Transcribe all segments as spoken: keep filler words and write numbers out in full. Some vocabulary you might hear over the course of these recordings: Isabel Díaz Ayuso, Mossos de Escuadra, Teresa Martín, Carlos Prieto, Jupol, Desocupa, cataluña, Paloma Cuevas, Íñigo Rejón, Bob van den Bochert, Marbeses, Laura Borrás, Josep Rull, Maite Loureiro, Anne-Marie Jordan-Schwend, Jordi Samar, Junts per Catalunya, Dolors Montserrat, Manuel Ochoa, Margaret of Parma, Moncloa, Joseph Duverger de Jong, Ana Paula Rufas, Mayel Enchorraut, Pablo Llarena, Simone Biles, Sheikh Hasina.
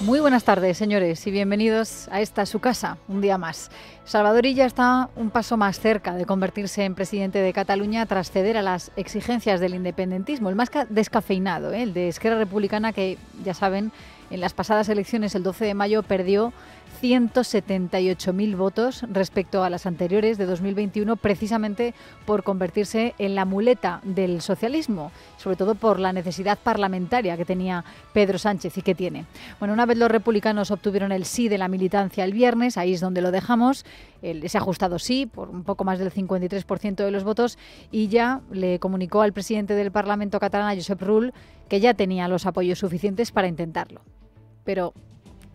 Muy buenas tardes, señores, y bienvenidos a esta su casa, un día más. Salvador Illa está un paso más cerca de convertirse en presidente de Cataluña tras ceder a las exigencias del independentismo, el más descafeinado, ¿eh? el de Esquerra Republicana, que, ya saben, en las pasadas elecciones, el doce de mayo, perdió ciento setenta y ocho mil votos respecto a las anteriores de dos mil veintiuno, precisamente por convertirse en la muleta del socialismo, sobre todo por la necesidad parlamentaria que tenía Pedro Sánchez y que tiene. Bueno, una vez los republicanos obtuvieron el sí de la militancia el viernes, ahí es donde lo dejamos, ese ajustado sí, por un poco más del cincuenta y tres por ciento de los votos, y ya le comunicó al presidente del Parlamento catalán, Josep Rull, que ya tenía los apoyos suficientes para intentarlo. Pero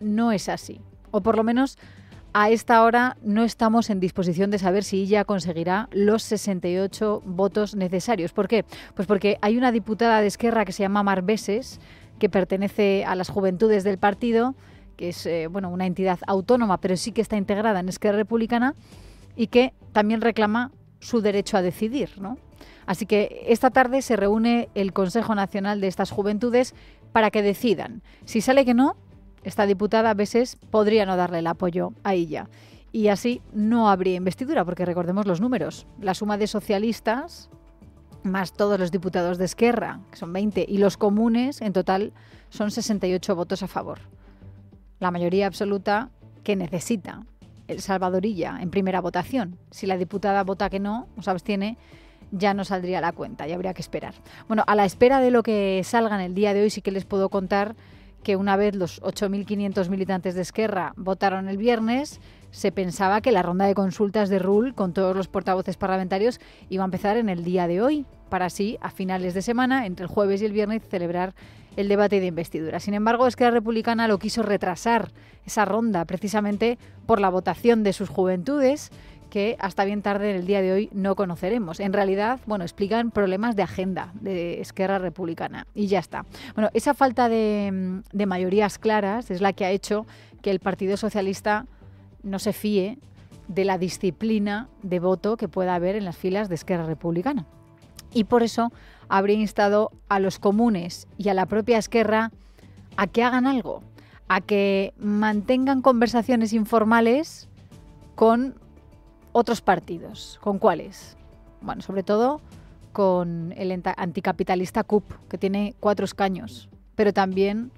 no es así. O por lo menos a esta hora no estamos en disposición de saber si ella conseguirá los sesenta y ocho votos necesarios. ¿Por qué? Pues porque hay una diputada de Esquerra que se llama Marbeses, que pertenece a las juventudes del partido, que es eh, bueno, una entidad autónoma, pero sí que está integrada en Esquerra Republicana, y que también reclama su derecho a decidir, ¿no? Así que esta tarde se reúne el Consejo Nacional de estas Juventudes para que decidan. Si sale que no, esta diputada a veces podría no darle el apoyo a ella. Y así no habría investidura, porque recordemos los números. La suma de socialistas, más todos los diputados de Esquerra, que son veinte, y los comunes, en total, son sesenta y ocho votos a favor. La mayoría absoluta que necesita el Salvador Illa en primera votación. Si la diputada vota que no, o se abstiene, ya no saldría la cuenta, ya habría que esperar. Bueno, a la espera de lo que salga en el día de hoy, sí que les puedo contar que una vez los ocho mil quinientos militantes de Esquerra votaron el viernes, se pensaba que la ronda de consultas de Rull con todos los portavoces parlamentarios iba a empezar en el día de hoy, para así, a finales de semana, entre el jueves y el viernes, celebrar el debate de investidura. Sin embargo, Esquerra Republicana lo quiso retrasar, esa ronda, precisamente por la votación de sus juventudes, que hasta bien tarde en el día de hoy no conoceremos. En realidad, bueno, explican problemas de agenda de Esquerra Republicana y ya está. Bueno, esa falta de, de mayorías claras es la que ha hecho que el Partido Socialista no se fíe de la disciplina de voto que pueda haber en las filas de Esquerra Republicana. Y por eso habría instado a los comunes y a la propia Esquerra a que hagan algo, a que mantengan conversaciones informales con otros partidos. ¿Con cuáles? Bueno, sobre todo con el anticapitalista C U P, que tiene cuatro escaños, pero también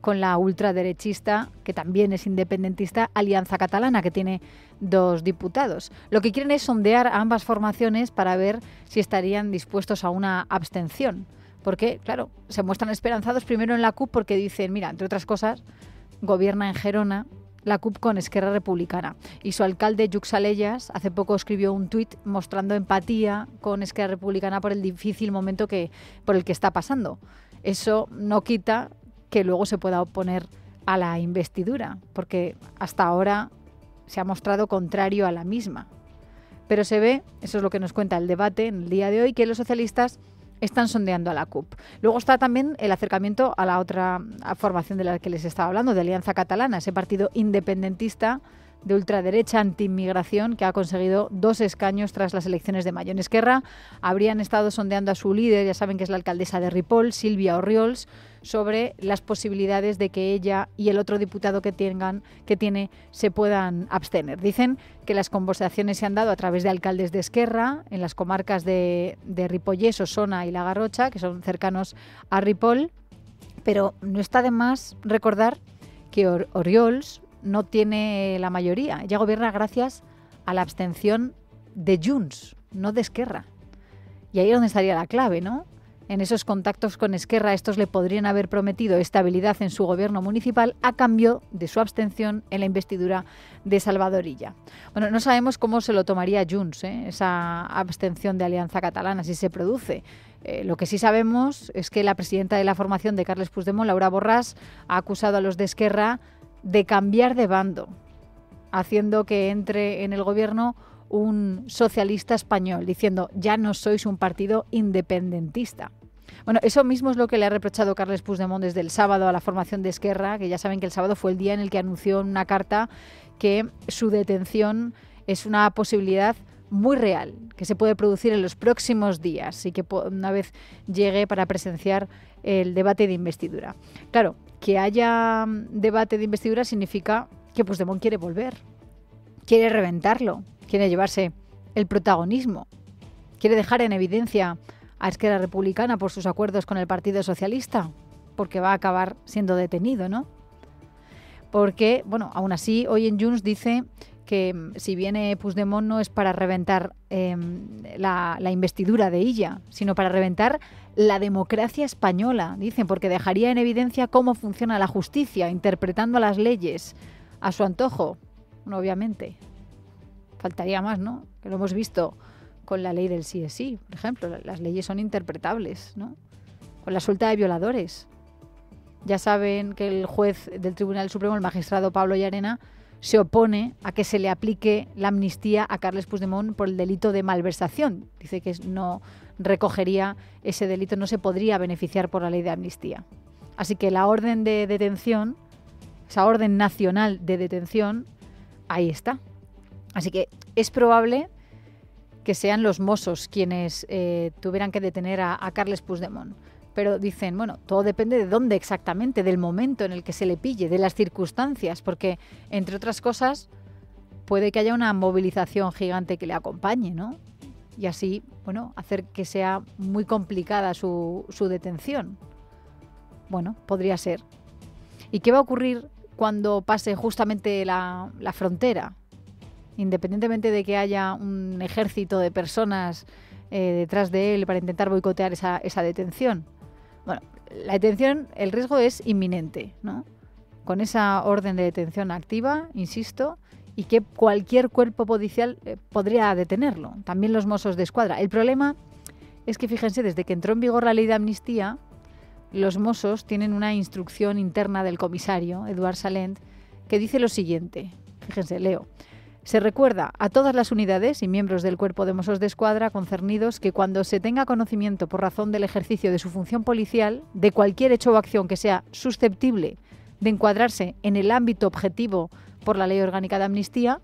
con la ultraderechista, que también es independentista, Alianza Catalana, que tiene dos diputados. Lo que quieren es sondear a ambas formaciones para ver si estarían dispuestos a una abstención. Porque, claro, se muestran esperanzados primero en la C U P porque dicen, mira, entre otras cosas, gobierna en Gerona la C U P con Esquerra Republicana. Y su alcalde, Josep Rull, hace poco escribió un tuit mostrando empatía con Esquerra Republicana por el difícil momento que, por el que está pasando. Eso no quita que luego se pueda oponer a la investidura, porque hasta ahora se ha mostrado contrario a la misma. Pero se ve, eso es lo que nos cuenta el debate en el día de hoy, que los socialistas están sondeando a la C U P. Luego está también el acercamiento a la otra formación de la que les estaba hablando, de Alianza Catalana, ese partido independentista de ultraderecha antiinmigración que ha conseguido dos escaños tras las elecciones de mayo. En Esquerra habrían estado sondeando a su líder, ya saben que es la alcaldesa de Ripoll, Sílvia Orriols, sobre las posibilidades de que ella y el otro diputado que tengan que tiene se puedan abstener. Dicen que las conversaciones se han dado a través de alcaldes de Esquerra en las comarcas de, de Ripollès, Osona y La Garrocha, que son cercanos a Ripoll, pero no está de más recordar que Or- Orriols no tiene la mayoría. Ella gobierna gracias a la abstención de Junts, no de Esquerra. Y ahí es donde estaría la clave, ¿no? En esos contactos con Esquerra, estos le podrían haber prometido estabilidad en su gobierno municipal a cambio de su abstención en la investidura de Salvador Illa. Bueno, no sabemos cómo se lo tomaría Junts, ¿eh? esa abstención de Alianza Catalana, si se produce. Eh, lo que sí sabemos es que la presidenta de la formación de Carles Puigdemont, Laura Borrás, ha acusado a los de Esquerra de cambiar de bando, haciendo que entre en el gobierno un socialista español, diciendo, ya no sois un partido independentista. Bueno, eso mismo es lo que le ha reprochado Carles Puigdemont desde el sábado a la formación de Esquerra, que ya saben que el sábado fue el día en el que anunció en una carta que su detención es una posibilidad muy real, que se puede producir en los próximos días y que una vez llegue para presenciar el debate de investidura. Claro, que haya debate de investidura significa que Puigdemont quiere volver, quiere reventarlo, quiere llevarse el protagonismo, quiere dejar en evidencia a Esquerra Republicana por sus acuerdos con el Partido Socialista, porque va a acabar siendo detenido, ¿no? Porque, bueno, aún así, hoy en Junts dice que si viene Puigdemont no es para reventar eh, la, la investidura de Illa, sino para reventar la democracia española, dicen, porque dejaría en evidencia cómo funciona la justicia, interpretando las leyes a su antojo. Bueno, obviamente, faltaría más, ¿no? Que lo hemos visto con la ley del sí es sí, por ejemplo. Las leyes son interpretables, ¿no? Con la suelta de violadores. Ya saben que el juez del Tribunal Supremo, el magistrado Pablo Llarena, se opone a que se le aplique la amnistía a Carles Puigdemont por el delito de malversación. Dice que no recogería ese delito, no se podría beneficiar por la ley de amnistía. Así que la orden de detención, esa orden nacional de detención, ahí está. Así que es probable que sean los Mossos quienes eh, tuvieran que detener a, a Carles Puigdemont. Pero dicen, bueno, todo depende de dónde exactamente, del momento en el que se le pille, de las circunstancias, porque, entre otras cosas, puede que haya una movilización gigante que le acompañe, ¿no? Y así, bueno, hacer que sea muy complicada su, su detención. Bueno, podría ser. ¿Y qué va a ocurrir cuando pase justamente la, la frontera? Independientemente de que haya un ejército de personas eh, detrás de él para intentar boicotear esa, esa detención. Bueno, la detención, el riesgo es inminente, ¿no? Con esa orden de detención activa, insisto, y que cualquier cuerpo policial eh, podría detenerlo, también los Mossos de Escuadra. El problema es que, fíjense, desde que entró en vigor la ley de amnistía, los Mossos tienen una instrucción interna del comisario, Eduard Salent, que dice lo siguiente, fíjense, leo: se recuerda a todas las unidades y miembros del Cuerpo de Mossos de Escuadra concernidos que cuando se tenga conocimiento por razón del ejercicio de su función policial de cualquier hecho o acción que sea susceptible de encuadrarse en el ámbito objetivo por la Ley Orgánica de Amnistía,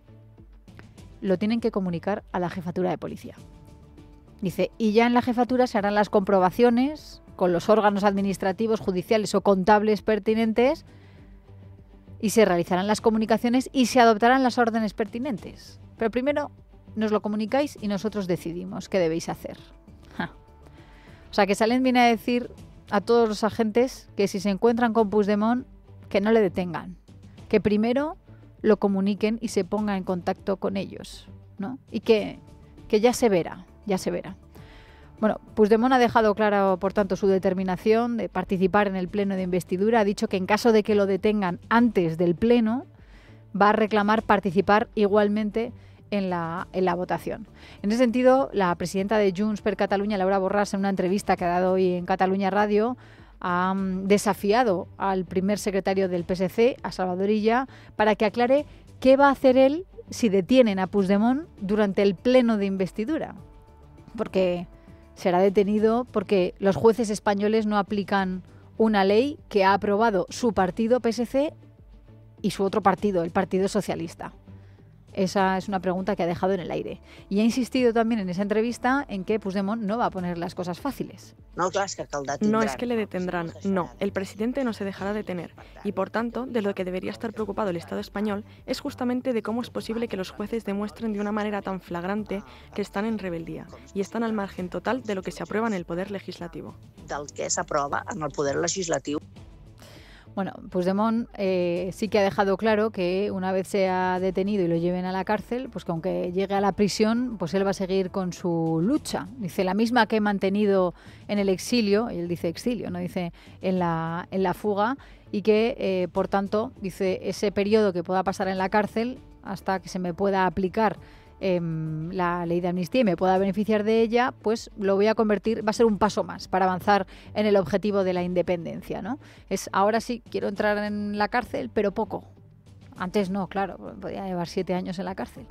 lo tienen que comunicar a la Jefatura de Policía. Dice, y ya en la Jefatura se harán las comprobaciones con los órganos administrativos, judiciales o contables pertinentes, y se realizarán las comunicaciones y se adoptarán las órdenes pertinentes. Pero primero nos lo comunicáis y nosotros decidimos qué debéis hacer. Ja. O sea, que Salent viene a decir a todos los agentes que si se encuentran con Puigdemont, que no le detengan. Que primero lo comuniquen y se pongan en contacto con ellos, ¿no? Y que, que ya se verá, ya se verá. Bueno, Puigdemont ha dejado clara, por tanto, su determinación de participar en el pleno de investidura. Ha dicho que en caso de que lo detengan antes del pleno, va a reclamar participar igualmente en la, en la votación. En ese sentido, la presidenta de Junts per Catalunya, Laura Borrás, en una entrevista que ha dado hoy en Catalunya Radio, ha desafiado al primer secretario del P S C, a Salvador Illa, para que aclare qué va a hacer él si detienen a Puigdemont durante el pleno de investidura. Porque será detenido porque los jueces españoles no aplican una ley que ha aprobado su partido P S C y su otro partido, el Partido Socialista. Esa es una pregunta que ha dejado en el aire. Y ha insistido también en esa entrevista en que Puigdemont no va a poner las cosas fáciles. No es que le detendrán, no. El presidente no se dejará detener. Y por tanto, de lo que debería estar preocupado el Estado español es justamente de cómo es posible que los jueces demuestren de una manera tan flagrante que están en rebeldía y están al margen total de lo que se aprueba en el Poder Legislativo. Bueno, Puigdemont eh, sí que ha dejado claro que una vez sea detenido y lo lleven a la cárcel, pues que aunque llegue a la prisión, pues él va a seguir con su lucha. Dice, la misma que he mantenido en el exilio, él dice exilio, no dice en la, en la fuga, y que, eh, por tanto, dice, ese periodo que pueda pasar en la cárcel hasta que se me pueda aplicar eh, la ley de amnistía y me pueda beneficiar de ella, pues lo voy a convertir, va a ser un paso más para avanzar en el objetivo de la independencia, ¿no? Es ahora sí quiero entrar en la cárcel, pero poco. Antes no, claro, podía llevar siete años en la cárcel.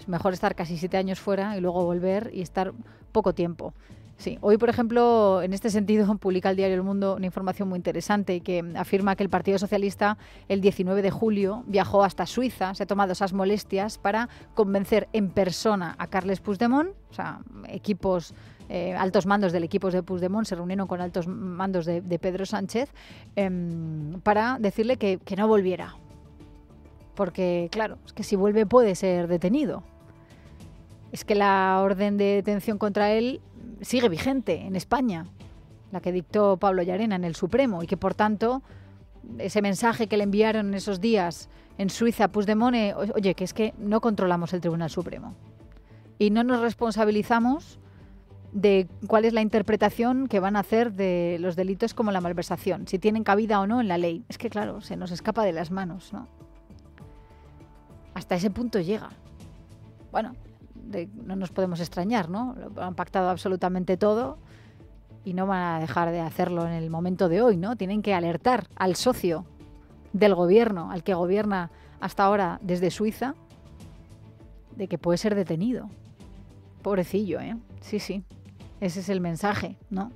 Es mejor estar casi siete años fuera y luego volver y estar poco tiempo. Sí, hoy, por ejemplo, en este sentido, publica el diario El Mundo una información muy interesante que afirma que el Partido Socialista el diecinueve de julio viajó hasta Suiza, se ha tomado esas molestias para convencer en persona a Carles Puigdemont, o sea, equipos eh, altos mandos del equipo de Puigdemont se reunieron con altos mandos de, de Pedro Sánchez eh, para decirle que, que no volviera. Porque, claro, es que si vuelve puede ser detenido. Es que la orden de detención contra él sigue vigente en España, la que dictó Pablo Llarena en el Supremo, y que, por tanto, ese mensaje que le enviaron esos días en Suiza a Puigdemont, oye, que es que no controlamos el Tribunal Supremo y no nos responsabilizamos de cuál es la interpretación que van a hacer de los delitos como la malversación, si tienen cabida o no en la ley. Es que, claro, se nos escapa de las manos, ¿no? Hasta ese punto llega. Bueno, de, no nos podemos extrañar, ¿no? Lo han pactado absolutamente todo y no van a dejar de hacerlo en el momento de hoy, ¿no? Tienen que alertar al socio del gobierno, al que gobierna hasta ahora desde Suiza, de que puede ser detenido. Pobrecillo, ¿eh? Sí, sí. Ese es el mensaje, ¿no?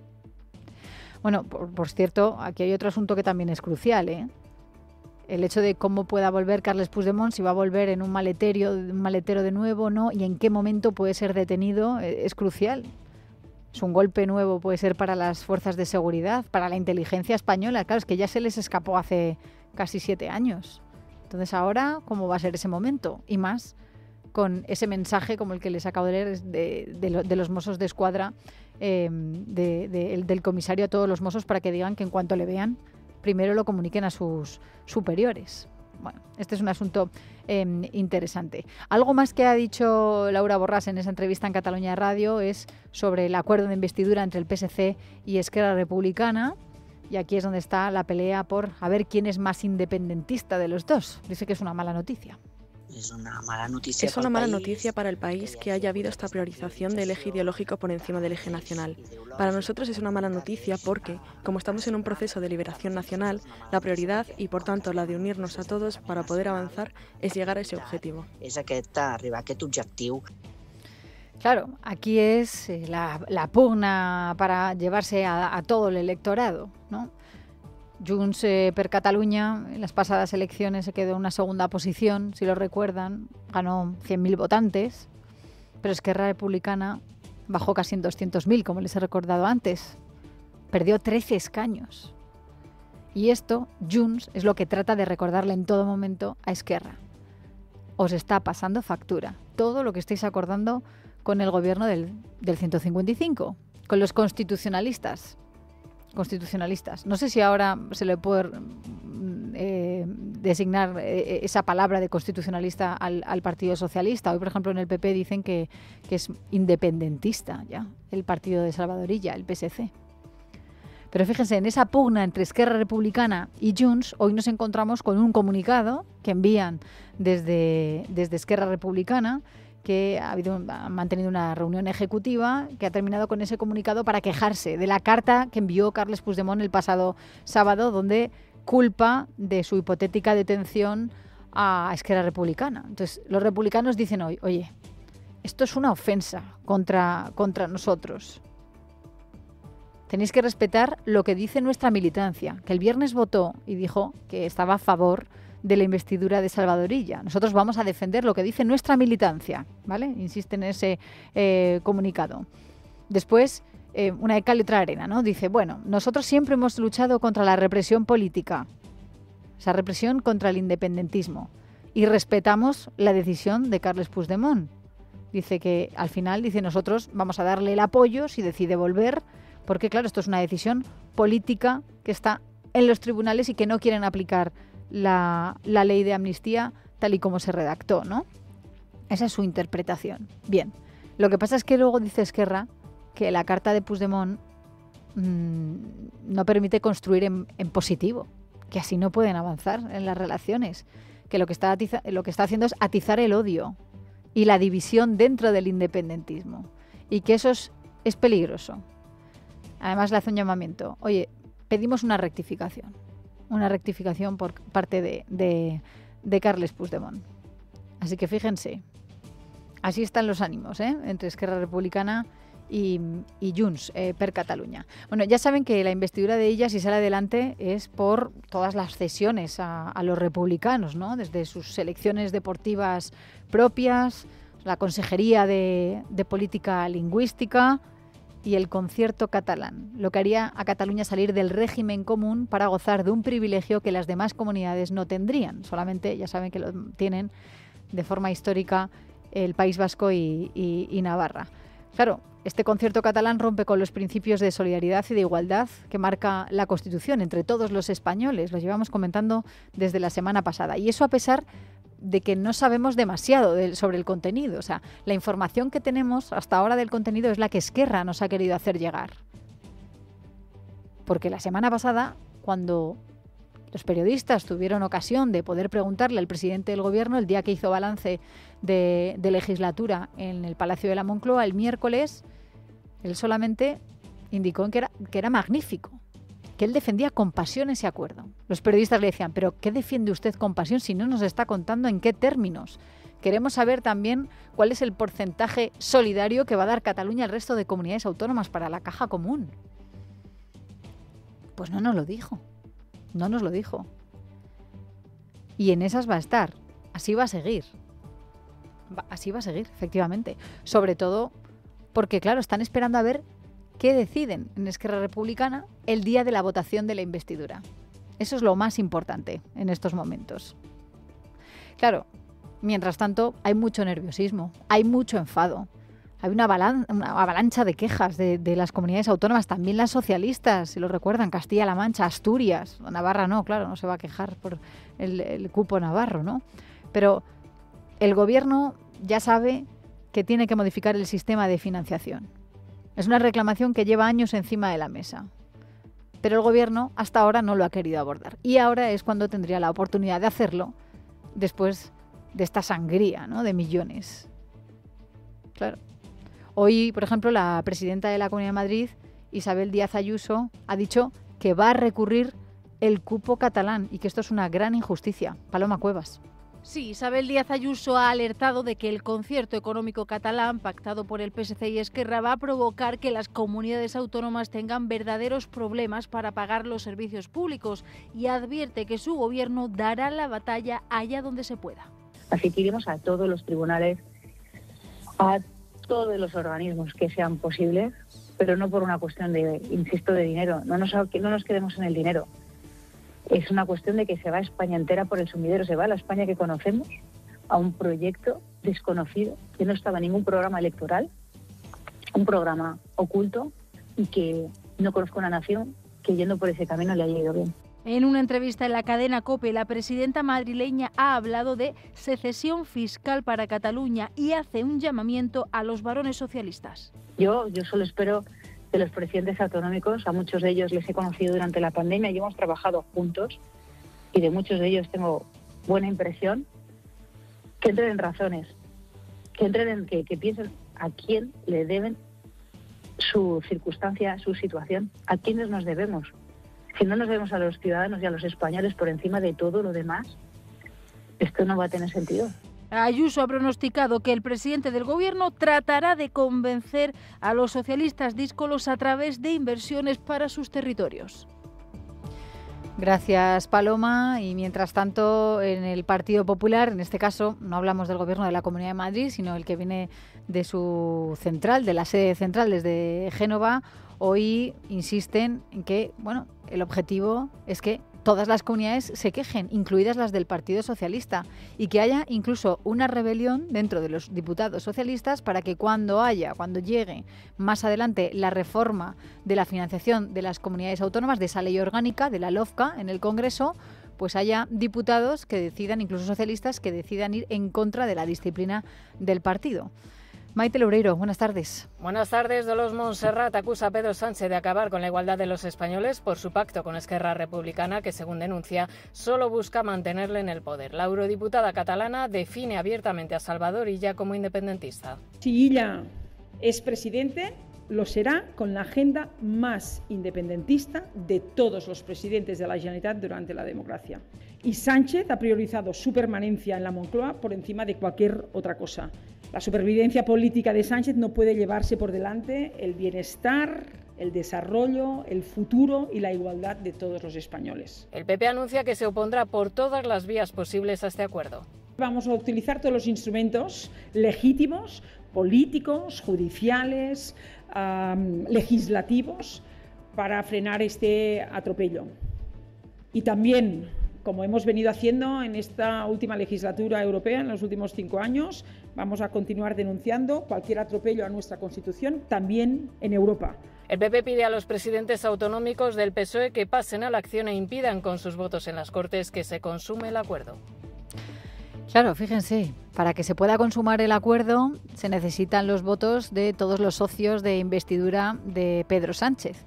Bueno, por, por cierto, aquí hay otro asunto que también es crucial, ¿eh? El hecho de cómo pueda volver Carles Puigdemont, si va a volver en un maletero, un maletero de nuevo, ¿no? Y en qué momento puede ser detenido, es crucial. Es un golpe nuevo, puede ser para las fuerzas de seguridad, para la inteligencia española. Claro, es que ya se les escapó hace casi siete años. Entonces ahora, ¿cómo va a ser ese momento? Y más con ese mensaje como el que les acabo de leer de, de, lo, de los Mossos de Escuadra, eh, de, de, el, del comisario a todos los Mossos, para que digan que en cuanto le vean, primero lo comuniquen a sus superiores. Bueno, este es un asunto eh, interesante. Algo más que ha dicho Laura Borrás en esa entrevista en Cataluña Radio es sobre el acuerdo de investidura entre el P S C y Esquerra Republicana. Y aquí es donde está la pelea por a ver quién es más independentista de los dos. Dice que es una mala noticia. Es una mala noticia, es una mala país, noticia para el país que haya habido esta priorización del eje ideológico por encima del eje nacional. Para nosotros es una mala noticia porque, como estamos en un proceso de liberación nacional, la prioridad y, por tanto, la de unirnos a todos para poder avanzar es llegar a ese objetivo. Claro, aquí es la, la pugna para llevarse a, a todo el electorado, ¿no? Junts eh, per Catalunya en las pasadas elecciones se quedó en una segunda posición, si lo recuerdan, ganó cien mil votantes, pero Esquerra Republicana bajó casi en doscientos mil, como les he recordado antes. Perdió trece escaños. Y esto, Junts, es lo que trata de recordarle en todo momento a Esquerra. Os está pasando factura todo lo que estáis acordando con el gobierno del, del ciento cincuenta y cinco, con los constitucionalistas. Constitucionalistas. No sé si ahora se le puede eh, designar eh, esa palabra de constitucionalista al, al Partido Socialista. Hoy, por ejemplo, en el P P dicen que, que es independentista ya el partido de Salvador Illa, el P S C. Pero fíjense, en esa pugna entre Esquerra Republicana y Junts, hoy nos encontramos con un comunicado que envían desde, desde Esquerra Republicana, que ha habido, han mantenido una reunión ejecutiva que ha terminado con ese comunicado para quejarse de la carta que envió Carles Puigdemont el pasado sábado, donde culpa de su hipotética detención a Esquerra Republicana. Entonces, los republicanos dicen hoy, oye, esto es una ofensa contra, contra nosotros. Tenéis que respetar lo que dice nuestra militancia, que el viernes votó y dijo que estaba a favor de la investidura de Salvador Illa. Nosotros vamos a defender lo que dice nuestra militancia, ¿vale? Insiste en ese eh, comunicado. Después, eh, una de cal y otra arena, ¿no? Dice, bueno, nosotros siempre hemos luchado contra la represión política, esa represión contra el independentismo, y respetamos la decisión de Carles Puigdemont. Dice que, al final, dice, nosotros vamos a darle el apoyo si decide volver, porque, claro, esto es una decisión política que está en los tribunales y que no quieren aplicar La, la ley de amnistía tal y como se redactó, ¿no? Esa es su interpretación. Bien, lo que pasa es que luego dice Esquerra que la carta de Puigdemont mmm, no permite construir en, en positivo, que así no pueden avanzar en las relaciones, que lo que está, atiza, lo que está haciendo es atizar el odio y la división dentro del independentismo y que eso es, es peligroso. Además le hace un llamamiento. Oye, pedimos una rectificación. Una rectificación por parte de, de, de Carles Puigdemont. Así que fíjense, así están los ánimos, ¿eh? Entre Esquerra Republicana y, y Junts eh, per Cataluña. Bueno, ya saben que la investidura de ella, si sale adelante, es por todas las cesiones a, a los republicanos, ¿no? Desde sus selecciones deportivas propias, la Consejería de, de Política Lingüística y el concierto catalán, lo que haría a Cataluña salir del régimen común para gozar de un privilegio que las demás comunidades no tendrían. Solamente ya saben que lo tienen de forma histórica el País Vasco y, y, y Navarra. Claro, este concierto catalán rompe con los principios de solidaridad y de igualdad que marca la Constitución entre todos los españoles. Lo llevamos comentando desde la semana pasada. Y eso a pesar de que no sabemos demasiado de, sobre el contenido. O sea, la información que tenemos hasta ahora del contenido es la que Esquerra nos ha querido hacer llegar. Porque la semana pasada, cuando los periodistas tuvieron ocasión de poder preguntarle al presidente del Gobierno el día que hizo balance de, de legislatura en el Palacio de la Moncloa, el miércoles, él solamente indicó que era, que era magnífico, que él defendía con pasión ese acuerdo. Los periodistas le decían, pero ¿qué defiende usted con pasión si no nos está contando en qué términos? Queremos saber también cuál es el porcentaje solidario que va a dar Cataluña al resto de comunidades autónomas para la caja común. Pues no nos lo dijo. No nos lo dijo. Y en esas va a estar. Así va a seguir. Va, así va a seguir, efectivamente. Sobre todo porque, claro, están esperando a ver qué deciden en Esquerra Republicana el día de la votación de la investidura. Eso es lo más importante en estos momentos. Claro, mientras tanto, hay mucho nerviosismo, hay mucho enfado. Hay una, avalan- una avalancha de quejas de, de las comunidades autónomas, también las socialistas, si lo recuerdan, Castilla-La Mancha, Asturias, Navarra no, claro, no se va a quejar por el, el cupo navarro, ¿no? Pero el gobierno ya sabe que tiene que modificar el sistema de financiación. Es una reclamación que lleva años encima de la mesa. Pero el gobierno hasta ahora no lo ha querido abordar. Y ahora es cuando tendría la oportunidad de hacerlo, después de esta sangría, ¿no?, de millones. Claro. Hoy, por ejemplo, la presidenta de la Comunidad de Madrid, Isabel Díaz Ayuso, ha dicho que va a recurrir el cupo catalán y que esto es una gran injusticia. Paloma Cuevas. Sí, Isabel Díaz Ayuso ha alertado de que el concierto económico catalán pactado por el P S C y Esquerra va a provocar que las comunidades autónomas tengan verdaderos problemas para pagar los servicios públicos y advierte que su gobierno dará la batalla allá donde se pueda. Así que iremos a todos los tribunales, a todos los organismos que sean posibles, pero no por una cuestión de, insisto, de dinero. No nos, no nos quedemos en el dinero. Es una cuestión de que se va España entera por el sumidero, se va a la España que conocemos a un proyecto desconocido, que no estaba en ningún programa electoral, un programa oculto y que no conozco una nación que yendo por ese camino le haya ido bien. En una entrevista en la cadena COPE, la presidenta madrileña ha hablado de secesión fiscal para Cataluña y hace un llamamiento a los varones socialistas. Yo, yo solo espero de los presidentes autonómicos, a muchos de ellos les he conocido durante la pandemia y hemos trabajado juntos y de muchos de ellos tengo buena impresión, que entren en razones, que entren en que, que piensen a quién le deben su circunstancia, su situación, a quiénes nos debemos. Si no nos vemos a los ciudadanos y a los españoles por encima de todo lo demás, esto no va a tener sentido. Ayuso ha pronosticado que el presidente del gobierno tratará de convencer a los socialistas díscolos a través de inversiones para sus territorios. Gracias, Paloma. Y mientras tanto, en el Partido Popular, en este caso, no hablamos del gobierno de la Comunidad de Madrid, sino el que viene de su central, de la sede central desde Génova, hoy insisten en que, bueno, el objetivo es que todas las comunidades se quejen, incluidas las del Partido Socialista, y que haya incluso una rebelión dentro de los diputados socialistas para que cuando haya, cuando llegue más adelante la reforma de la financiación de las comunidades autónomas, de esa ley orgánica, de la LOFCA, en el Congreso, pues haya diputados que decidan, incluso socialistas, que decidan ir en contra de la disciplina del partido. Maite Loureiro, buenas tardes. Buenas tardes. Dolors Montserrat acusa a Pedro Sánchez de acabar con la igualdad de los españoles por su pacto con Esquerra Republicana, que según denuncia, solo busca mantenerle en el poder. La eurodiputada catalana define abiertamente a Salvador Illa como independentista. Si Illa es presidente, lo será con la agenda más independentista de todos los presidentes de la Generalitat durante la democracia. Y Sánchez ha priorizado su permanencia en la Moncloa por encima de cualquier otra cosa. La supervivencia política de Sánchez no puede llevarse por delante el bienestar, el desarrollo, el futuro y la igualdad de todos los españoles. El P P anuncia que se opondrá por todas las vías posibles a este acuerdo. Vamos a utilizar todos los instrumentos legítimos, políticos, judiciales, um, legislativos, para frenar este atropello. Y también, como hemos venido haciendo en esta última legislatura europea, en los últimos cinco años, vamos a continuar denunciando cualquier atropello a nuestra Constitución, también en Europa. El P P pide a los presidentes autonómicos del P S O E que pasen a la acción e impidan con sus votos en las Cortes que se consume el acuerdo. Claro, fíjense, para que se pueda consumar el acuerdo se necesitan los votos de todos los socios de investidura de Pedro Sánchez.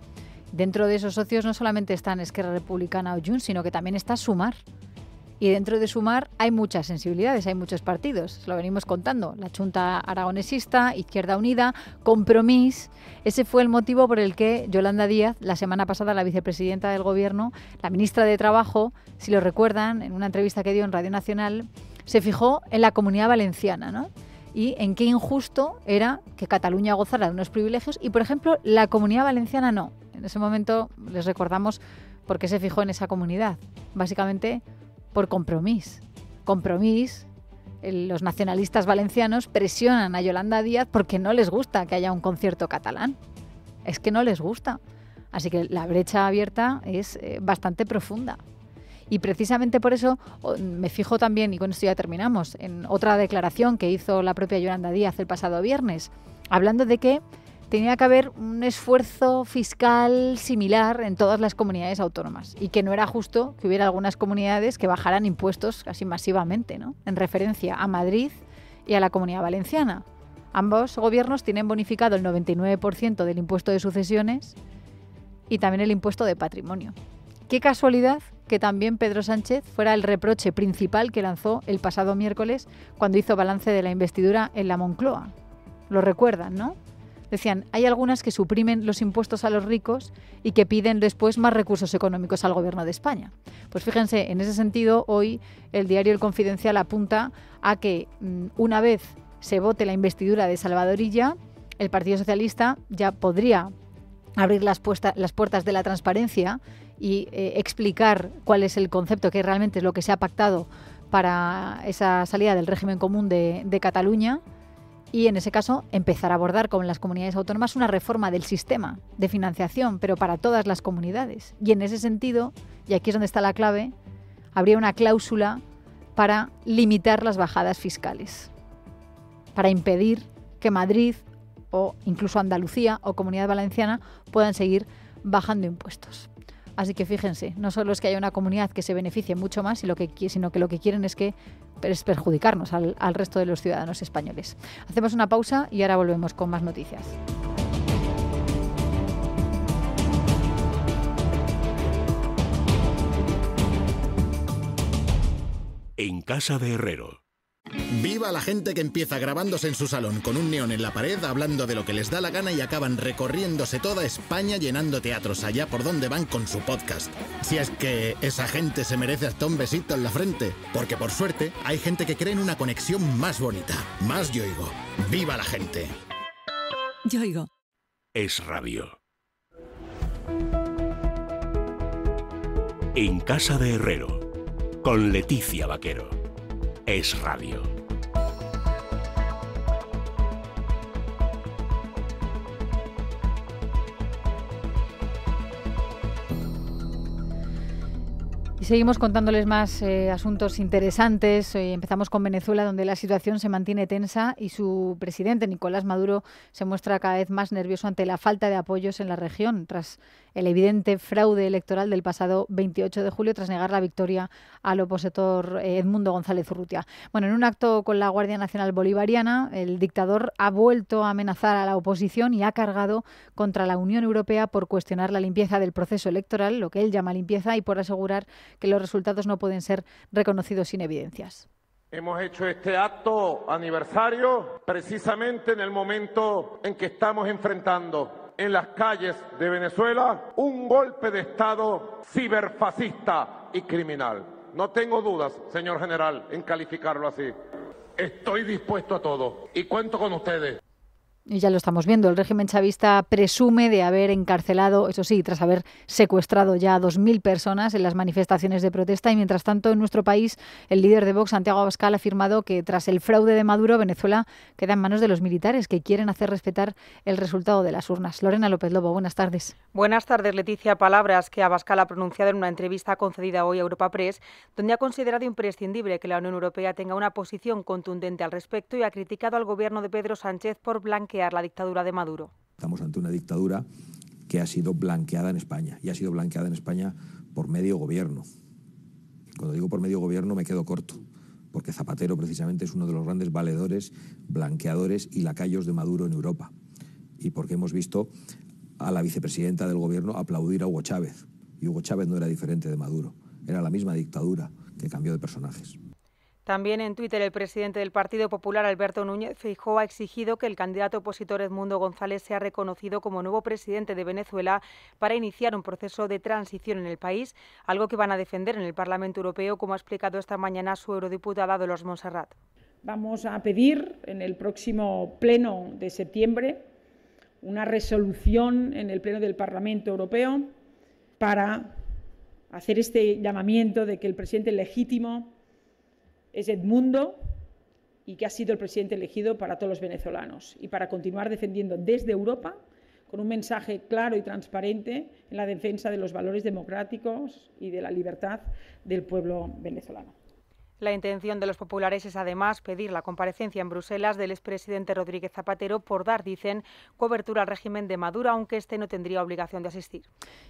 Dentro de esos socios no solamente están Esquerra Republicana o Junts, sino que también está Sumar. Y dentro de Sumar hay muchas sensibilidades, hay muchos partidos, lo venimos contando. La Junta Aragonesista, Izquierda Unida, Compromís. Ese fue el motivo por el que Yolanda Díaz, la semana pasada la vicepresidenta del Gobierno, la ministra de Trabajo, si lo recuerdan, en una entrevista que dio en Radio Nacional, se fijó en la Comunidad Valenciana, ¿no? Y en qué injusto era que Cataluña gozara de unos privilegios y, por ejemplo, la Comunidad Valenciana no. En ese momento les recordamos por qué se fijó en esa comunidad. Básicamente por Compromís. Compromís, los nacionalistas valencianos presionan a Yolanda Díaz porque no les gusta que haya un concierto catalán. Es que no les gusta. Así que la brecha abierta es eh, bastante profunda. Y precisamente por eso me fijo también, y con esto ya terminamos, en otra declaración que hizo la propia Yolanda Díaz el pasado viernes, hablando de que tenía que haber un esfuerzo fiscal similar en todas las comunidades autónomas y que no era justo que hubiera algunas comunidades que bajaran impuestos casi masivamente, ¿no? En referencia a Madrid y a la Comunidad Valenciana. Ambos gobiernos tienen bonificado el noventa y nueve por ciento del impuesto de sucesiones y también el impuesto de patrimonio. Qué casualidad que también Pedro Sánchez fuera el reproche principal que lanzó el pasado miércoles cuando hizo balance de la investidura en la Moncloa. Lo recuerdan, ¿no? Decían, hay algunas que suprimen los impuestos a los ricos y que piden después más recursos económicos al Gobierno de España. Pues fíjense, en ese sentido, hoy el diario El Confidencial apunta a que una vez se vote la investidura de Salvador Illa, el Partido Socialista ya podría abrir las, puesta, las puertas de la transparencia y eh, explicar cuál es el concepto que realmente es lo que se ha pactado para esa salida del régimen común de, de Cataluña y en ese caso empezar a abordar con las comunidades autónomas una reforma del sistema de financiación, pero para todas las comunidades. Y en ese sentido, y aquí es donde está la clave, habría una cláusula para limitar las bajadas fiscales, para impedir que Madrid o incluso Andalucía o Comunidad Valenciana puedan seguir bajando impuestos. Así que fíjense, no solo es que haya una comunidad que se beneficie mucho más, sino que, sino que lo que quieren es que es perjudicarnos al, al resto de los ciudadanos españoles. Hacemos una pausa y ahora volvemos con más noticias. En Casa de Herrero. Viva la gente que empieza grabándose en su salón con un neón en la pared, hablando de lo que les da la gana y acaban recorriéndose toda España llenando teatros allá por donde van con su podcast. Si es que esa gente se merece hasta un besito en la frente, porque por suerte hay gente que cree en una conexión más bonita, más Yoigo. ¡Viva la gente! Yoigo es radio. En Casa de Herrero, con Leticia Vaquero, es radio. Y seguimos contándoles más eh, asuntos interesantes. Hoy empezamos con Venezuela, donde la situación se mantiene tensa y su presidente, Nicolás Maduro, se muestra cada vez más nervioso ante la falta de apoyos en la región, tras el evidente fraude electoral del pasado veintiocho de julio, tras negar la victoria al opositor eh, Edmundo González Urrutia. Bueno, en un acto con la Guardia Nacional Bolivariana, el dictador ha vuelto a amenazar a la oposición y ha cargado contra la Unión Europea por cuestionar la limpieza del proceso electoral, lo que él llama limpieza, y por asegurar que los resultados no pueden ser reconocidos sin evidencias. Hemos hecho este acto aniversario precisamente en el momento en que estamos enfrentando en las calles de Venezuela un golpe de Estado ciberfascista y criminal. No tengo dudas, señor general, en calificarlo así. Estoy dispuesto a todo y cuento con ustedes. Y ya lo estamos viendo, el régimen chavista presume de haber encarcelado, eso sí, tras haber secuestrado ya a dos mil personas en las manifestaciones de protesta. Y mientras tanto, en nuestro país, el líder de Vox, Santiago Abascal, ha afirmado que tras el fraude de Maduro, Venezuela queda en manos de los militares, que quieren hacer respetar el resultado de las urnas. Lorena López Lobo, buenas tardes. Buenas tardes, Leticia. Palabras que Abascal ha pronunciado en una entrevista concedida hoy a Europa Press, donde ha considerado imprescindible que la Unión Europea tenga una posición contundente al respecto y ha criticado al gobierno de Pedro Sánchez por blanquear la dictadura de Maduro. Estamos ante una dictadura que ha sido blanqueada en España, y ha sido blanqueada en España por medio gobierno. Cuando digo por medio gobierno me quedo corto, porque Zapatero precisamente es uno de los grandes valedores, blanqueadores y lacayos de Maduro en Europa, y porque hemos visto a la vicepresidenta del gobierno aplaudir a Hugo Chávez, y Hugo Chávez no era diferente de Maduro, era la misma dictadura que cambió de personajes. También en Twitter, el presidente del Partido Popular, Alberto Núñez Feijóo, ha exigido que el candidato opositor Edmundo González sea reconocido como nuevo presidente de Venezuela para iniciar un proceso de transición en el país, algo que van a defender en el Parlamento Europeo, como ha explicado esta mañana su eurodiputada Dolors Montserrat. Vamos a pedir en el próximo pleno de septiembre una resolución en el pleno del Parlamento Europeo para hacer este llamamiento de que el presidente legítimo es Edmundo y que ha sido el presidente elegido para todos los venezolanos, y para continuar defendiendo desde Europa con un mensaje claro y transparente en la defensa de los valores democráticos y de la libertad del pueblo venezolano. La intención de los populares es además pedir la comparecencia en Bruselas del expresidente Rodríguez Zapatero por dar, dicen, cobertura al régimen de Maduro, aunque este no tendría obligación de asistir.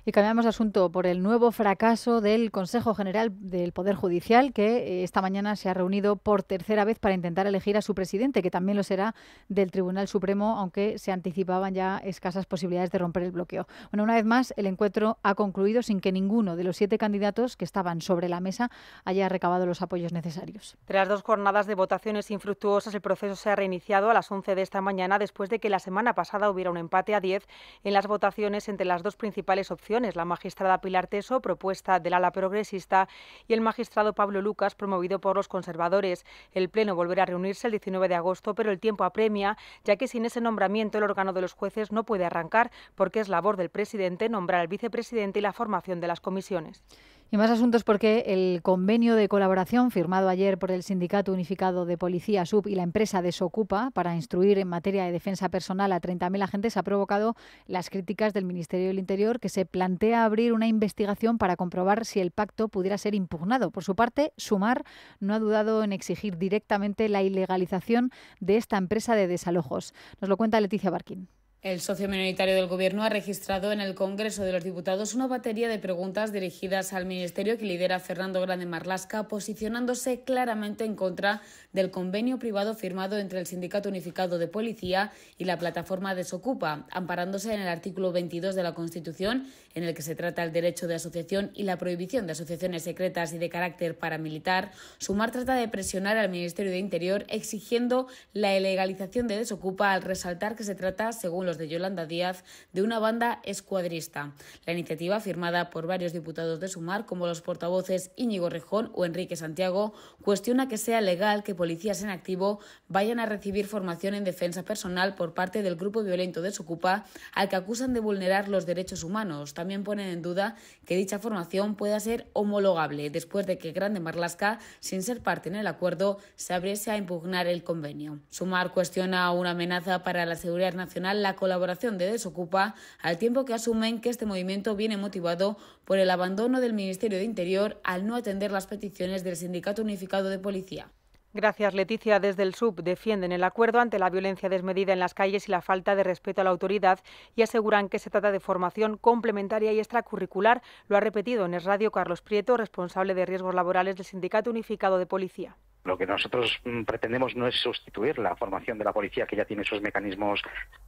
Y cambiamos de asunto por el nuevo fracaso del Consejo General del Poder Judicial, que esta mañana se ha reunido por tercera vez para intentar elegir a su presidente, que también lo será del Tribunal Supremo, aunque se anticipaban ya escasas posibilidades de romper el bloqueo. Bueno, una vez más, el encuentro ha concluido sin que ninguno de los siete candidatos que estaban sobre la mesa haya recabado los apoyos necesarios. Necesarios. Tras dos jornadas de votaciones infructuosas, el proceso se ha reiniciado a las once de esta mañana, después de que la semana pasada hubiera un empate a diez en las votaciones entre las dos principales opciones, la magistrada Pilar Teso, propuesta del ala progresista, y el magistrado Pablo Lucas, promovido por los conservadores. El pleno volverá a reunirse el diecinueve de agosto, pero el tiempo apremia, ya que sin ese nombramiento el órgano de los jueces no puede arrancar, porque es labor del presidente nombrar al vicepresidente y la formación de las comisiones. Y más asuntos, porque el convenio de colaboración firmado ayer por el Sindicato Unificado de Policía, S U P, y la empresa Desocupa para instruir en materia de defensa personal a treinta mil agentes ha provocado las críticas del Ministerio del Interior, que se plantea abrir una investigación para comprobar si el pacto pudiera ser impugnado. Por su parte, Sumar no ha dudado en exigir directamente la ilegalización de esta empresa de desalojos. Nos lo cuenta Leticia Barquín. El socio minoritario del Gobierno ha registrado en el Congreso de los Diputados una batería de preguntas dirigidas al Ministerio que lidera Fernando Grande Marlasca, posicionándose claramente en contra del convenio privado firmado entre el Sindicato Unificado de Policía y la plataforma Desocupa, amparándose en el artículo veintidós de la Constitución, en el que se trata el derecho de asociación y la prohibición de asociaciones secretas y de carácter paramilitar. Sumar trata de presionar al Ministerio de Interior exigiendo la ilegalización de Desocupa, al resaltar que se trata, según los de Yolanda Díaz, de una banda escuadrista. La iniciativa, firmada por varios diputados de Sumar, como los portavoces Íñigo Rejón o Enrique Santiago, cuestiona que sea legal que policías en activo vayan a recibir formación en defensa personal por parte del grupo violento Desocupa, al que acusan de vulnerar los derechos humanos. También ponen en duda que dicha formación pueda ser homologable, después de que Grande Marlasca, sin ser parte en el acuerdo, se abriese a impugnar el convenio. Sumar cuestiona una amenaza para la seguridad nacional, la colaboración de Desocupa, al tiempo que asumen que este movimiento viene motivado por el abandono del Ministerio de Interior al no atender las peticiones del Sindicato Unificado de Policía. Gracias, Leticia. Desde el S U B defienden el acuerdo ante la violencia desmedida en las calles y la falta de respeto a la autoridad, y aseguran que se trata de formación complementaria y extracurricular. Lo ha repetido en Es Radio Carlos Prieto, responsable de riesgos laborales del Sindicato Unificado de Policía. Lo que nosotros pretendemos no es sustituir la formación de la policía, que ya tiene sus mecanismos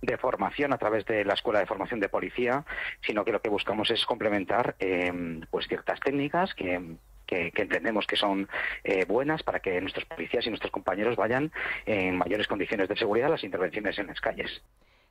de formación a través de la Escuela de Formación de Policía, sino que lo que buscamos es complementar eh, pues ciertas técnicas que... Que, que entendemos que son eh, buenas para que nuestros policías y nuestros compañeros vayan en mayores condiciones de seguridad a las intervenciones en las calles.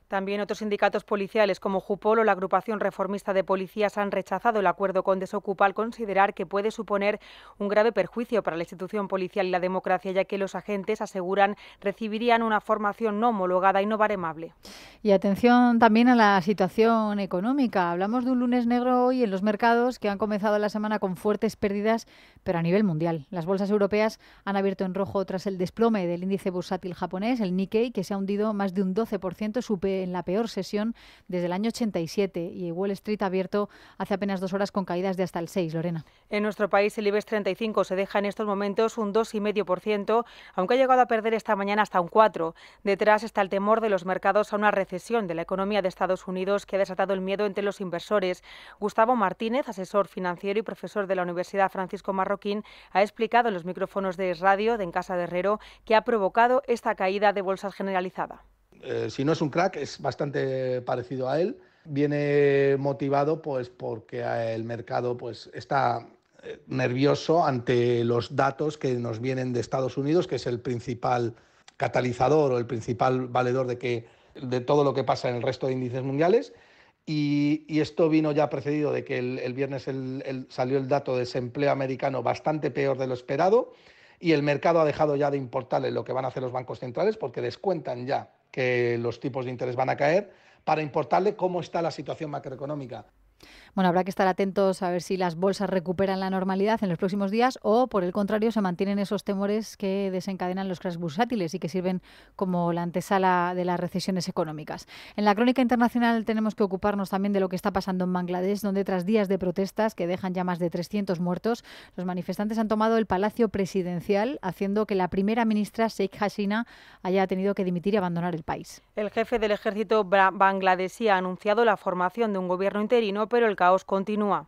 También otros sindicatos policiales como Jupol o la agrupación reformista de policías han rechazado el acuerdo con Desocupa al considerar que puede suponer un grave perjuicio para la institución policial y la democracia, ya que los agentes, aseguran, recibirían una formación no homologada y no baremable. Y atención también a la situación económica. Hablamos de un lunes negro hoy en los mercados que han comenzado la semana con fuertes pérdidas, pero a nivel mundial. Las bolsas europeas han abierto en rojo tras el desplome del índice bursátil japonés, el Nikkei, que se ha hundido más de un doce por ciento, supera en la peor sesión desde el año ochenta y siete, y Wall Street ha abierto hace apenas dos horas con caídas de hasta el seis, Lorena. En nuestro país el IBEX treinta y cinco se deja en estos momentos un dos coma cinco por ciento, aunque ha llegado a perder esta mañana hasta un cuatro por ciento. Detrás está el temor de los mercados a una recesión de la economía de Estados Unidos que ha desatado el miedo entre los inversores. Gustavo Martínez, asesor financiero y profesor de la Universidad Francisco Marroquín, ha explicado en los micrófonos de Radio de En Casa de Herrero que ha provocado esta caída de bolsas generalizada. Eh, si no es un crack, es bastante parecido a él. Viene motivado pues, porque el mercado pues, está nervioso ante los datos que nos vienen de Estados Unidos, que es el principal catalizador o el principal valedor de, que, de todo lo que pasa en el resto de índices mundiales. Y, y esto vino ya precedido de que el, el viernes el, el, salió el dato de desempleo americano bastante peor de lo esperado, y el mercado ha dejado ya de importarle lo que van a hacer los bancos centrales porque descuentan ya que los tipos de interés van a caer, para importarle cómo está la situación macroeconómica. Bueno, habrá que estar atentos a ver si las bolsas recuperan la normalidad en los próximos días o, por el contrario, se mantienen esos temores que desencadenan los crashes bursátiles y que sirven como la antesala de las recesiones económicas. En la crónica internacional tenemos que ocuparnos también de lo que está pasando en Bangladesh, donde tras días de protestas que dejan ya más de trescientos muertos, los manifestantes han tomado el Palacio Presidencial, haciendo que la primera ministra, Sheikh Hasina, haya tenido que dimitir y abandonar el país. El jefe del ejército bangladesí ha anunciado la formación de un gobierno interino, pero el caos continúa.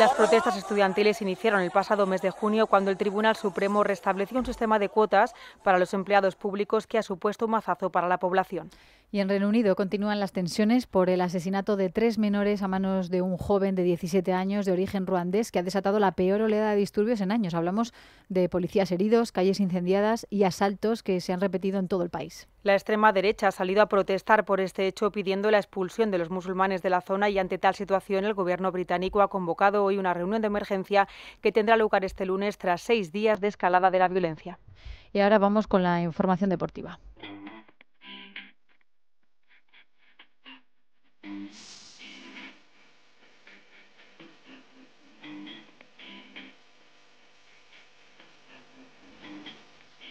Las protestas estudiantiles iniciaron el pasado mes de junio cuando el Tribunal Supremo restableció un sistema de cuotas para los empleados públicos que ha supuesto un mazazo para la población. Y en Reino Unido continúan las tensiones por el asesinato de tres menores a manos de un joven de diecisiete años de origen ruandés que ha desatado la peor oleada de disturbios en años. Hablamos de policías heridos, calles incendiadas y asaltos que se han repetido en todo el país. La extrema derecha ha salido a protestar por este hecho pidiendo la expulsión de los musulmanes de la zona, y ante tal situación el gobierno británico ha convocado hoy una reunión de emergencia que tendrá lugar este lunes tras seis días de escalada de la violencia. Y ahora vamos con la información deportiva.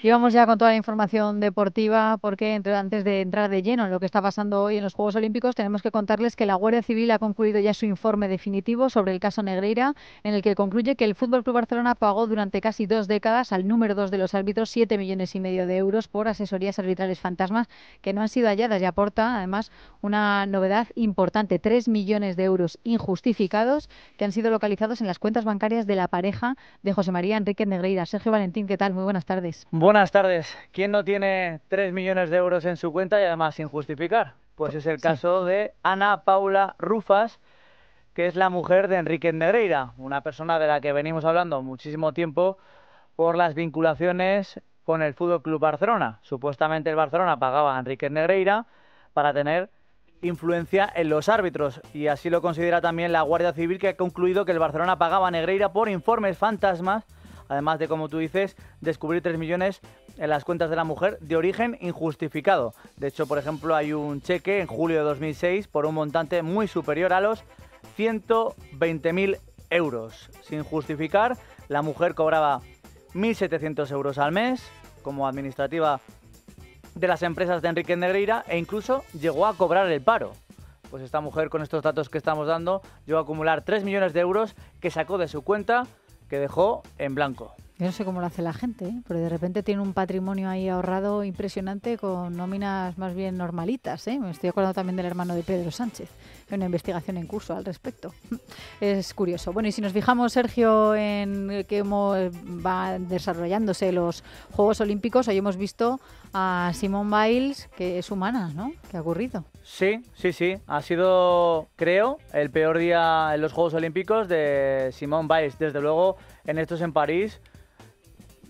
Y vamos ya con toda la información deportiva, porque entre, antes de entrar de lleno en lo que está pasando hoy en los Juegos Olímpicos, tenemos que contarles que la Guardia Civil ha concluido ya su informe definitivo sobre el caso Negreira, en el que concluye que el F C Barcelona pagó durante casi dos décadas al número dos de los árbitros siete millones y medio de euros por asesorías arbitrales fantasmas que no han sido halladas, y aporta además una novedad importante: tres millones de euros injustificados que han sido localizados en las cuentas bancarias de la pareja de José María Enrique Negreira. Sergio Valentín, ¿qué tal? Muy buenas tardes. Bueno, Buenas tardes. ¿Quién no tiene tres millones de euros en su cuenta y además sin justificar? Pues es el caso de Ana Paula Rufas, que es la mujer de Enrique Negreira, una persona de la que venimos hablando muchísimo tiempo por las vinculaciones con el Fútbol Club Barcelona. Supuestamente el Barcelona pagaba a Enrique Negreira para tener influencia en los árbitros, y así lo considera también la Guardia Civil, que ha concluido que el Barcelona pagaba a Negreira por informes fantasmas, además de, como tú dices, descubrir tres millones en las cuentas de la mujer de origen injustificado. De hecho, por ejemplo, hay un cheque en julio de dos mil seis por un montante muy superior a los ciento veinte mil euros. Sin justificar, la mujer cobraba mil setecientos euros al mes como administrativa de las empresas de Enrique Negreira, e incluso llegó a cobrar el paro. Pues esta mujer, con estos datos que estamos dando, llegó a acumular tres millones de euros que sacó de su cuenta, que dejó en blanco. Yo no sé cómo lo hace la gente, ¿eh? Pero de repente tiene un patrimonio ahí ahorrado impresionante con nóminas más bien normalitas, ¿eh? Me estoy acordando también del hermano de Pedro Sánchez. Hay una investigación en curso al respecto. Es curioso. Bueno, y si nos fijamos, Sergio, en cómo van desarrollándose los Juegos Olímpicos, hoy hemos visto a Simone Biles, que es humana, ¿no? ¿Qué ha ocurrido? Sí, sí, sí. Ha sido, creo, el peor día en los Juegos Olímpicos de Simone Biles. Desde luego, en estos en París,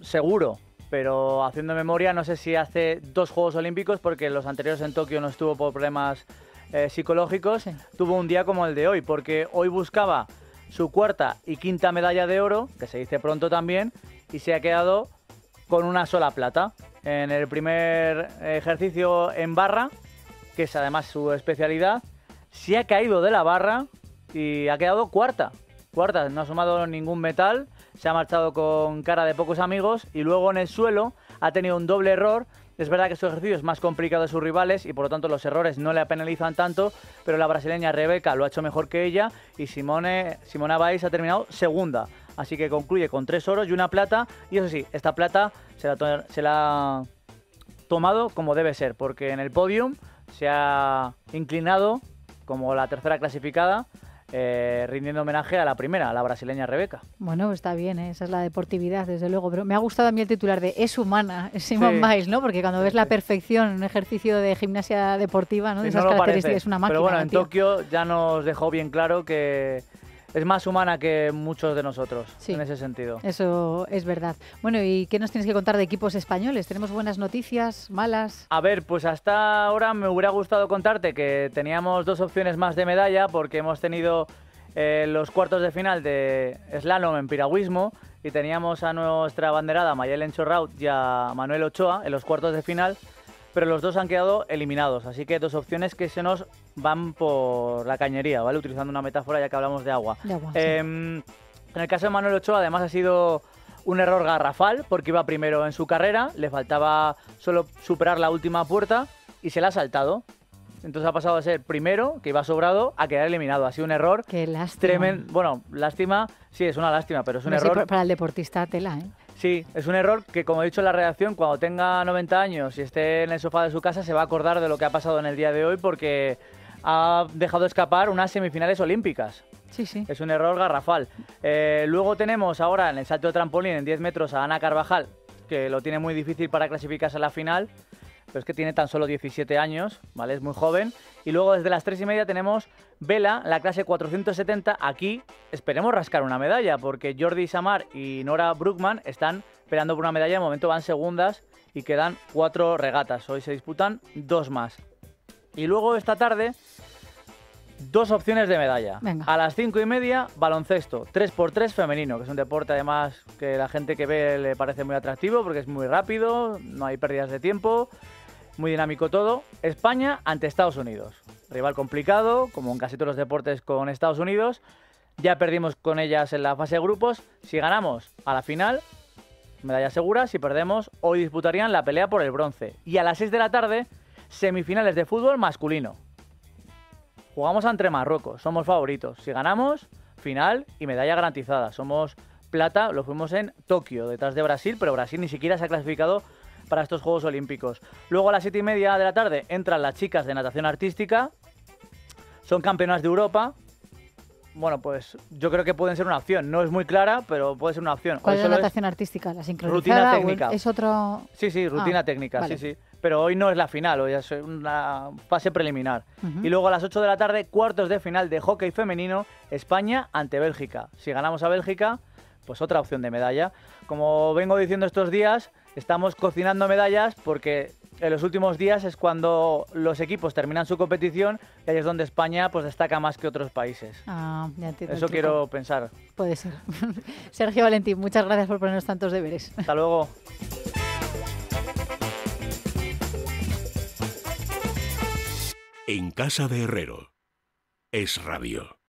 seguro. pero haciendo memoria no sé si hace dos Juegos Olímpicos, porque los anteriores en Tokio no estuvo por problemas eh, psicológicos, tuvo un día como el de hoy, porque hoy buscaba su cuarta y quinta medalla de oro, que se dice pronto también, y se ha quedado con una sola plata. En el primer ejercicio en barra, que es además su especialidad, se ha caído de la barra y ha quedado cuarta. Cuarta, no ha sumado ningún metal, se ha marchado con cara de pocos amigos, y luego en el suelo ha tenido un doble error. Es verdad que su ejercicio es más complicado de sus rivales y por lo tanto los errores no le penalizan tanto, pero la brasileña Rebeca lo ha hecho mejor que ella y Simone, Simone Biles ha terminado segunda. Así que concluye con tres oros y una plata, y eso sí, esta plata se la, se la ha tomado como debe ser, porque en el podium se ha inclinado como la tercera clasificada, eh, rindiendo homenaje a la primera, a la brasileña Rebeca. Bueno, está bien, ¿eh? Esa es la deportividad, desde luego, pero me ha gustado a mí el titular de "es humana", Simone sí. Biles, ¿no? Porque cuando sí, ves sí. la perfección en un ejercicio de gimnasia deportiva, ¿no? De sí, esas no características, es una máquina. Pero bueno, en tío. Tokio ya nos dejó bien claro que es más humana que muchos de nosotros, sí, en ese sentido. Eso es verdad. Bueno, ¿y qué nos tienes que contar de equipos españoles? ¿Tenemos buenas noticias, malas? A ver, pues hasta ahora me hubiera gustado contarte que teníamos dos opciones más de medalla, porque hemos tenido eh, los cuartos de final de slalom en piragüismo y teníamos a nuestra abanderada Mayel Enchorraut y a Manuel Ochoa en los cuartos de final, pero los dos han quedado eliminados, así que dos opciones que se nos van por la cañería, ¿vale? Utilizando una metáfora ya que hablamos de agua. De agua eh, sí. En el caso de Manuel Ochoa, además, ha sido un error garrafal, porque iba primero en su carrera, le faltaba solo superar la última puerta y se la ha saltado. Entonces ha pasado de ser primero, que iba sobrado, a quedar eliminado. Ha sido un error. Qué lástima. Tremendo. Bueno, lástima, sí, es una lástima, pero es un no, error. Sí, para el deportista, tela, ¿eh? Sí, es un error que, como he dicho en la redacción, cuando tenga noventa años y esté en el sofá de su casa se va a acordar de lo que ha pasado en el día de hoy, porque ha dejado escapar unas semifinales olímpicas. Sí, sí. Es un error garrafal. Eh, luego tenemos ahora en el salto de trampolín en diez metros a Ana Carvajal, que lo tiene muy difícil para clasificarse a la final, pero es que tiene tan solo diecisiete años, ¿vale? Es muy joven. Y luego desde las tres y media tenemos vela, la clase cuatrocientos setenta. Aquí esperemos rascar una medalla, porque Jordi Samar y Nora Brookman están peleando por una medalla. De momento van segundas y quedan cuatro regatas. Hoy se disputan dos más. Y luego esta tarde, dos opciones de medalla. Venga. A las cinco y media, baloncesto, tres por tres femenino, que es un deporte además que la gente que ve le parece muy atractivo, porque es muy rápido, no hay pérdidas de tiempo. Muy dinámico todo. España ante Estados Unidos. Rival complicado, como en casi todos los deportes con Estados Unidos. Ya perdimos con ellas en la fase de grupos. Si ganamos a la final, medalla segura. Si perdemos, hoy disputarían la pelea por el bronce. Y a las seis de la tarde, semifinales de fútbol masculino. Jugamos ante Marruecos. Somos favoritos. Si ganamos, final y medalla garantizada. Somos plata, lo fuimos en Tokio, detrás de Brasil, pero Brasil ni siquiera se ha clasificado para estos Juegos Olímpicos. Luego a las siete y media de la tarde entran las chicas de natación artística. Son campeonas de Europa. Bueno, pues yo creo que pueden ser una opción. No es muy clara, pero puede ser una opción. ¿Cuál es la natación artística? ¿La sincronizada? Rutina técnica. ¿Es otro...? Sí, sí, rutina ah, técnica. Vale. Sí, sí. Pero hoy no es la final, hoy es una fase preliminar. Uh-huh. Y luego a las ocho de la tarde, cuartos de final de hockey femenino, España ante Bélgica. Si ganamos a Bélgica, pues otra opción de medalla. Como vengo diciendo estos días, estamos cocinando medallas, porque en los últimos días es cuando los equipos terminan su competición y ahí es donde España pues destaca más que otros países. Ah, ya te, Eso te, quiero te... pensar. Puede ser. Sergio Valentín, muchas gracias por ponernos tantos deberes. Hasta luego. En casa de Herrero, Es Radio.